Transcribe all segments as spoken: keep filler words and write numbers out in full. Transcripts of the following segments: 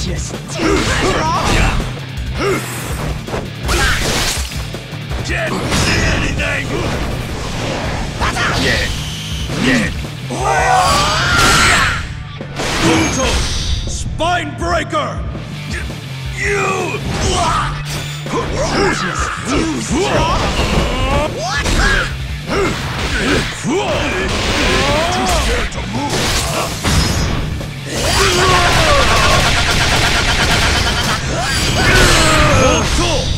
Just do it, bro! Get anything! Get! Get! Brutal! Spine breaker! You! Just do it! What? Too scared to move!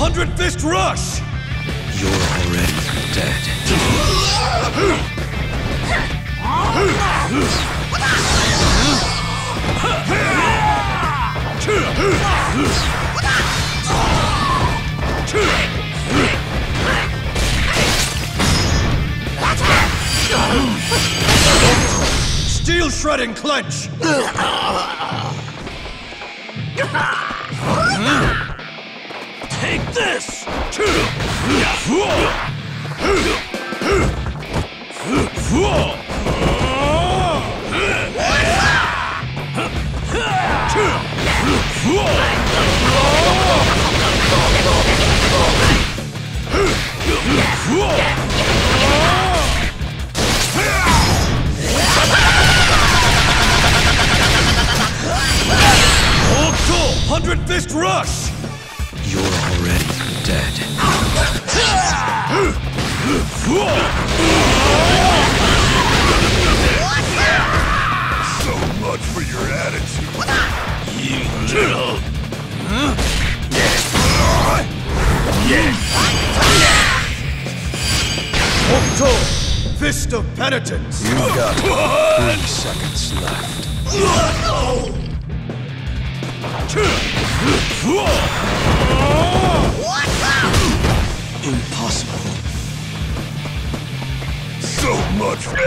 Hundred fist rush! You're already dead. Steel shredding clench! Take this! Hundred fist rush! You're already dead. So much for your attitude. You little. Huh? Yeah. Yeah. Octo, fist of penitence. You've got three seconds left. Oh, no. Impossible. So much.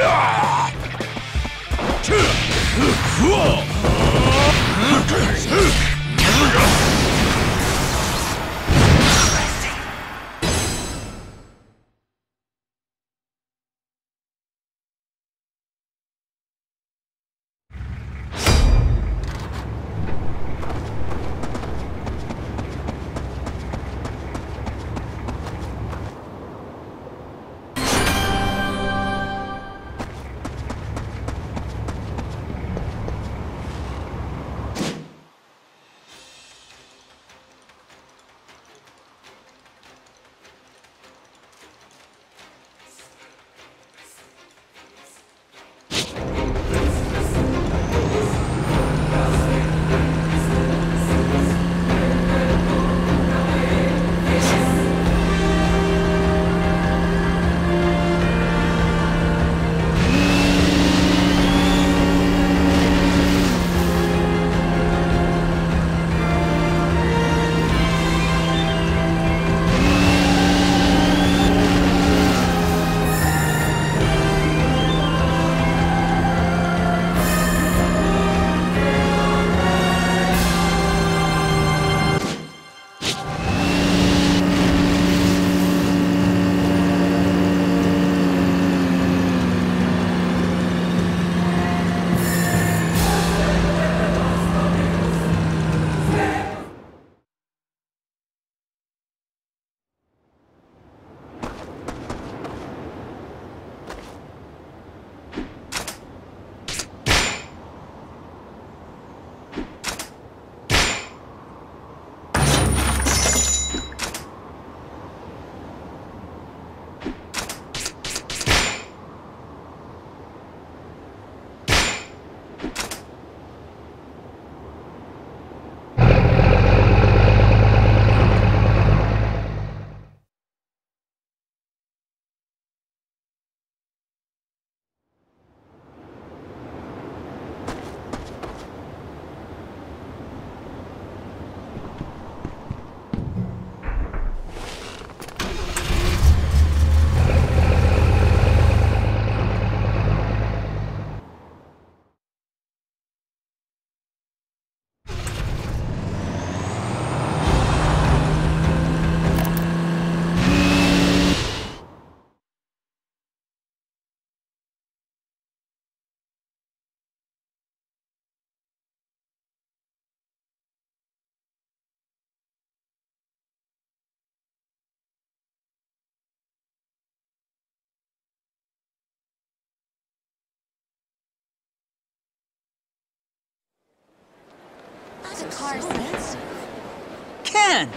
man!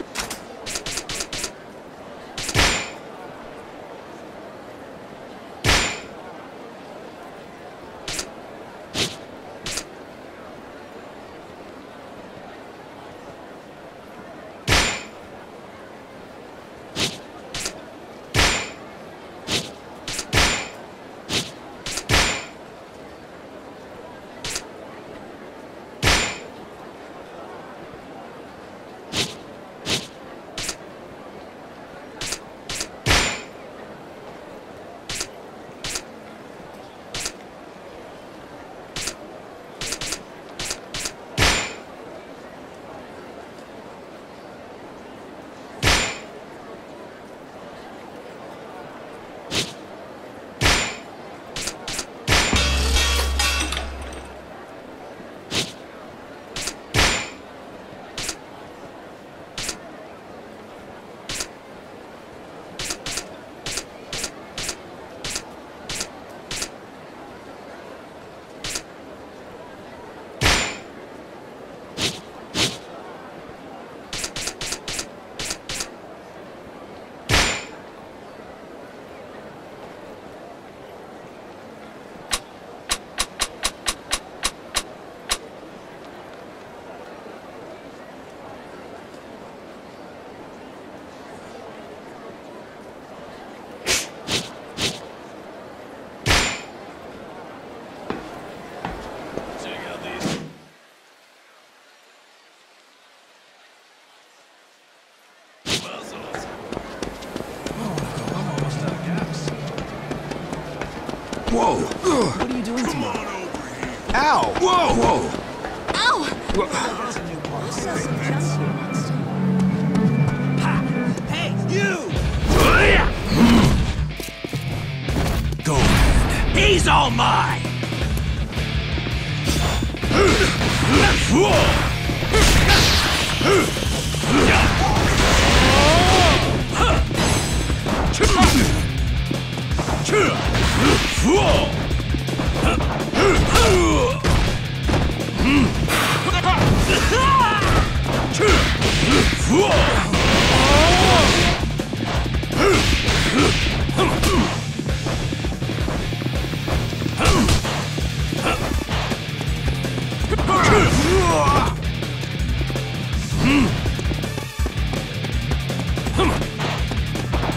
Whoa! Ugh. What are you doing to me? Ow! Whoa! Whoa! Ow! Whoa. Hey, you! Go ahead. He's all mine! Whoa!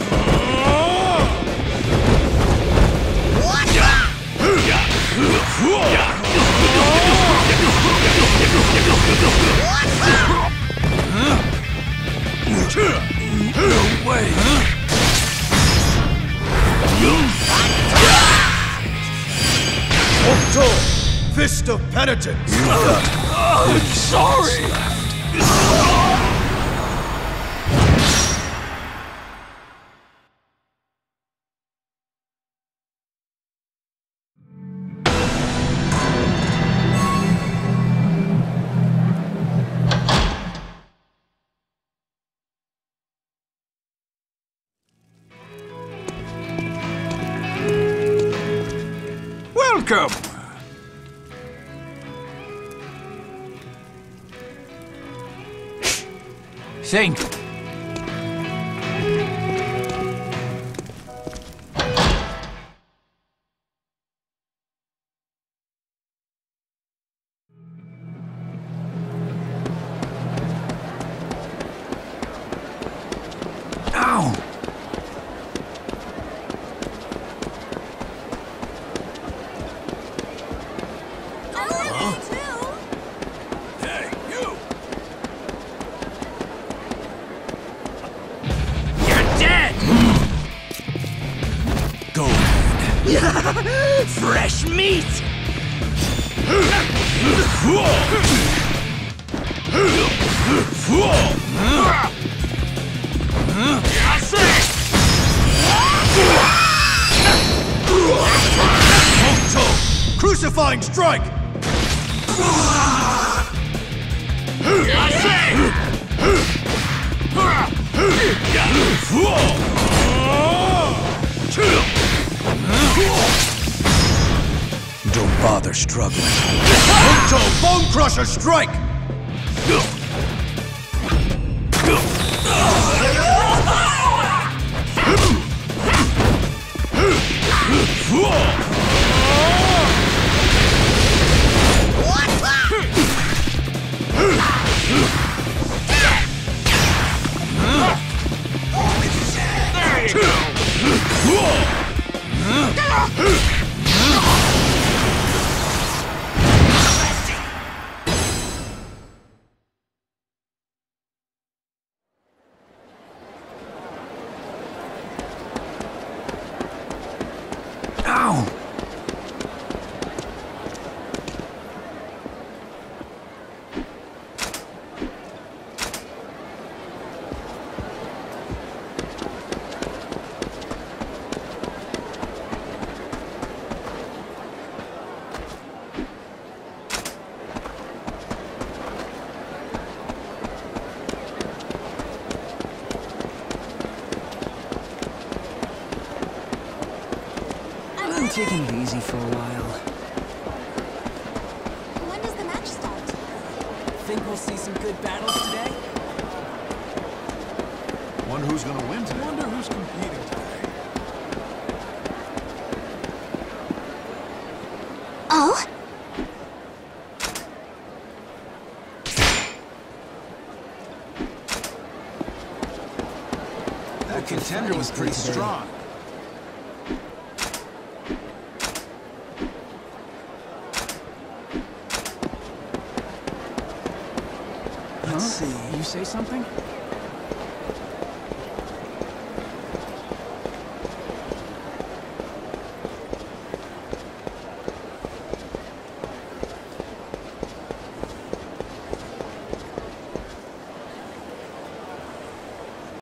What? No way. Octo, Fist of Penitence! Uh, I'm sorry! Welcome! Sink! Fresh meat! Crucifying strike! Don't bother struggling. Hokuto Bone Crusher strike! Taking it easy for a while. When does the match start? Think we'll see some good battles today? Wonder who's gonna win today. Wonder who's competing today. Oh? That contender was pretty strong. Say something?